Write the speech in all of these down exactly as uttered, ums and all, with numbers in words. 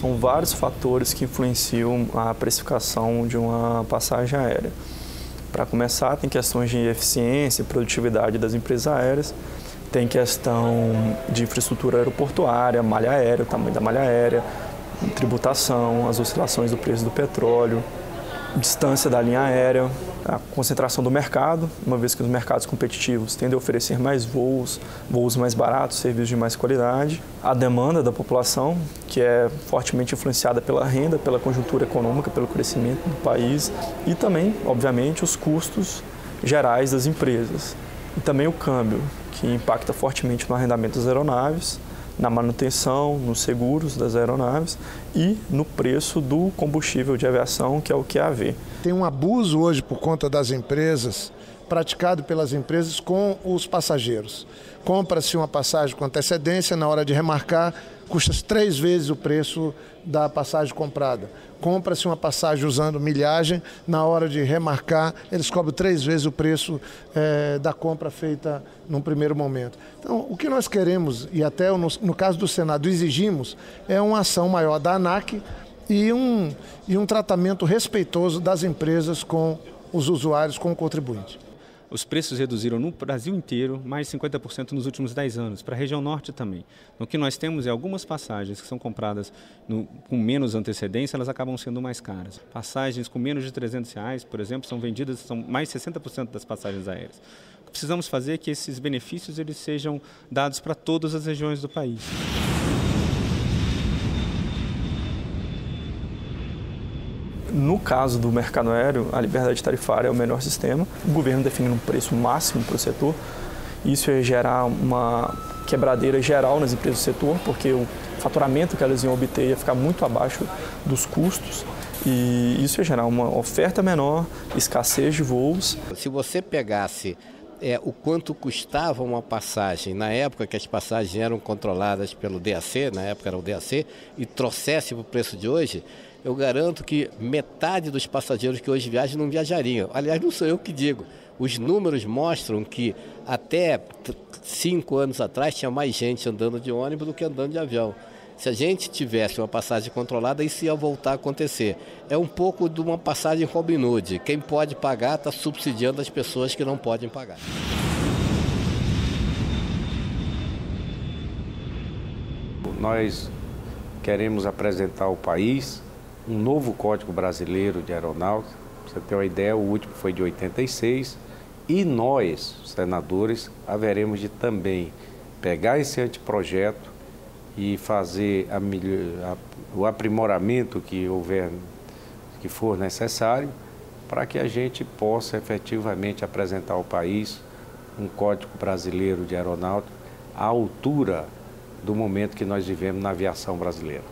são vários fatores que influenciam a precificação de uma passagem aérea. Para começar, tem questões de eficiência e produtividade das empresas aéreas, tem questão de infraestrutura aeroportuária, malha aérea, tamanho da malha aérea, tributação, as oscilações do preço do petróleo, distância da linha aérea, a concentração do mercado, uma vez que os mercados competitivos tendem a oferecer mais voos, voos mais baratos, serviços de mais qualidade, a demanda da população, que é fortemente influenciada pela renda, pela conjuntura econômica, pelo crescimento do país e também, obviamente, os custos gerais das empresas. E também o câmbio, que impacta fortemente no arrendamento das aeronaves, na manutenção, nos seguros das aeronaves e no preço do combustível de aviação, que é o Q A V. Tem um abuso hoje por conta das empresas, praticado pelas empresas com os passageiros. Compra-se uma passagem com antecedência, na hora de remarcar, custa três vezes o preço da passagem comprada. Compra-se uma passagem usando milhagem, na hora de remarcar, eles cobram três vezes o preço é, da compra feita num primeiro momento. Então, o que nós queremos, e até no, no caso do Senado exigimos, é uma ação maior da ANAC e um, e um tratamento respeitoso das empresas com os usuários, com o contribuinte. Os preços reduziram no Brasil inteiro mais de cinquenta por cento nos últimos dez anos, para a região norte também. O que nós temos é algumas passagens que são compradas no, com menos antecedência, elas acabam sendo mais caras. Passagens com menos de trezentos reais, por exemplo, são vendidas, são mais de sessenta por cento das passagens aéreas. O que precisamos fazer é que esses benefícios eles sejam dados para todas as regiões do país. No caso do mercado aéreo, a liberdade tarifária é o melhor sistema. O governo definindo um preço máximo para o setor. Isso ia gerar uma quebradeira geral nas empresas do setor, porque o faturamento que elas iam obter ia ficar muito abaixo dos custos. E isso ia gerar uma oferta menor, escassez de voos. Se você pegasse é, o quanto custava uma passagem, na época que as passagens eram controladas pelo D A C, na época era o D A C, e trouxesse para o preço de hoje, eu garanto que metade dos passageiros que hoje viajam não viajariam. Aliás, não sou eu que digo. Os números mostram que até cinco anos atrás tinha mais gente andando de ônibus do que andando de avião. Se a gente tivesse uma passagem controlada, isso ia voltar a acontecer. É um pouco de uma passagem Robin Hood. Quem pode pagar está subsidiando as pessoas que não podem pagar. Nós queremos apresentar ao país um novo Código Brasileiro de Aeronáutica. Para você ter uma ideia, o último foi de oitenta e seis, e nós, senadores, haveremos de também pegar esse anteprojeto e fazer a, a, o aprimoramento que houver, que for necessário, para que a gente possa efetivamente apresentar ao país um Código Brasileiro de Aeronáutica à altura do momento que nós vivemos na aviação brasileira.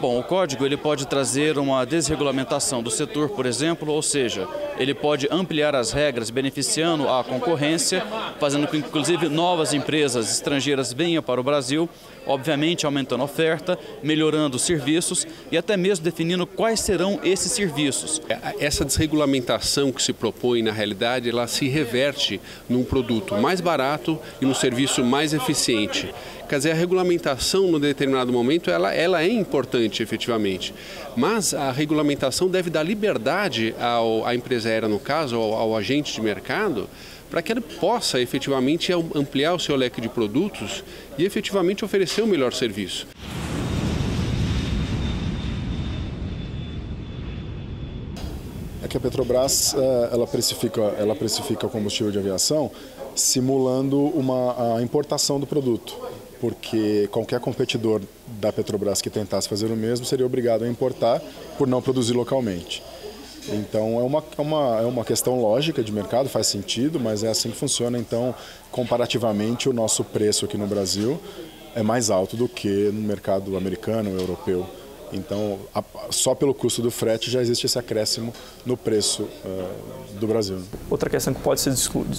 Bom, o código ele pode trazer uma desregulamentação do setor, por exemplo, ou seja, ele pode ampliar as regras beneficiando a concorrência, fazendo com que inclusive novas empresas estrangeiras venham para o Brasil, obviamente aumentando a oferta, melhorando os serviços e até mesmo definindo quais serão esses serviços. Essa desregulamentação que se propõe na realidade, ela se reverte num produto mais barato e num serviço mais eficiente. Quer dizer, a regulamentação, num determinado momento, ela, ela é importante, efetivamente. Mas a regulamentação deve dar liberdade ao, à empresa aérea, no caso, ao, ao agente de mercado, para que ele possa, efetivamente, ampliar o seu leque de produtos e, efetivamente, oferecer o melhor serviço. É que a Petrobras, ela precifica, ela precifica o combustível de aviação simulando uma, a importação do produto, porque qualquer competidor da Petrobras que tentasse fazer o mesmo seria obrigado a importar por não produzir localmente. Então é uma, uma, é uma questão lógica de mercado, faz sentido, mas é assim que funciona. Então, comparativamente, o nosso preço aqui no Brasil é mais alto do que no mercado americano ou europeu. Então, só pelo custo do frete já existe esse acréscimo no preço uh, do Brasil. Outra questão que pode ser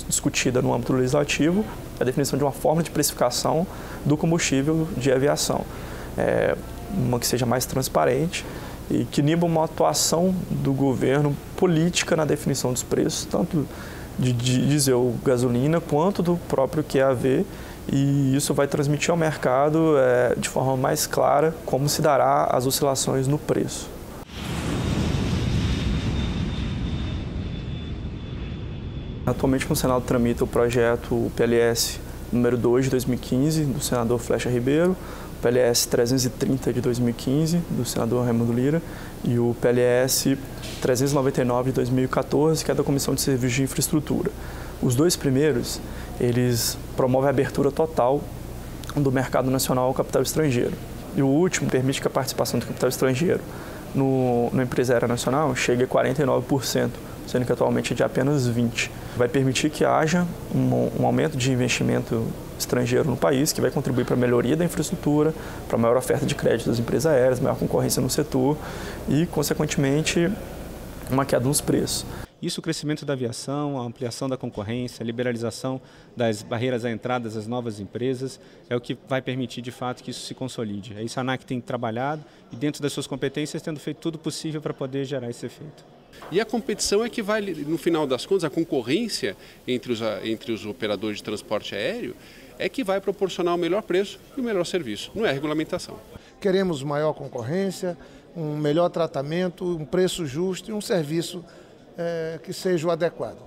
discutida no âmbito legislativo é a definição de uma forma de precificação do combustível de aviação. É, uma que seja mais transparente e que iniba uma atuação do governo política na definição dos preços, tanto de diesel, gasolina, quanto do próprio Q A V, e isso vai transmitir ao mercado é, de forma mais clara como se dará as oscilações no preço. Atualmente, no Senado tramita o projeto P L S número dois de dois mil e quinze, do senador Flecha Ribeiro, o P L S trezentos e trinta de dois mil e quinze, do senador Raimundo Lira, e o P L S trezentos e noventa e nove de dois mil e quatorze, que é da Comissão de Serviços de Infraestrutura. Os dois primeiros, eles promovem a abertura total do mercado nacional ao capital estrangeiro. E o último permite que a participação do capital estrangeiro no, na empresa aérea nacional chegue a quarenta e nove por cento, sendo que atualmente é de apenas vinte por cento. Vai permitir que haja um, um aumento de investimento estrangeiro no país, que vai contribuir para a melhoria da infraestrutura, para a maior oferta de crédito das empresas aéreas, maior concorrência no setor e, consequentemente, uma queda nos preços. Isso, o crescimento da aviação, a ampliação da concorrência, a liberalização das barreiras à entrada das novas empresas, é o que vai permitir, de fato, que isso se consolide. É isso a ANAC tem trabalhado e, dentro das suas competências, tendo feito tudo possível para poder gerar esse efeito. E a competição é que vai, no final das contas, a concorrência entre os, entre os operadores de transporte aéreo é que vai proporcionar o melhor preço e o melhor serviço, não é a regulamentação. Queremos maior concorrência, um melhor tratamento, um preço justo e um serviço, é, que seja o adequado.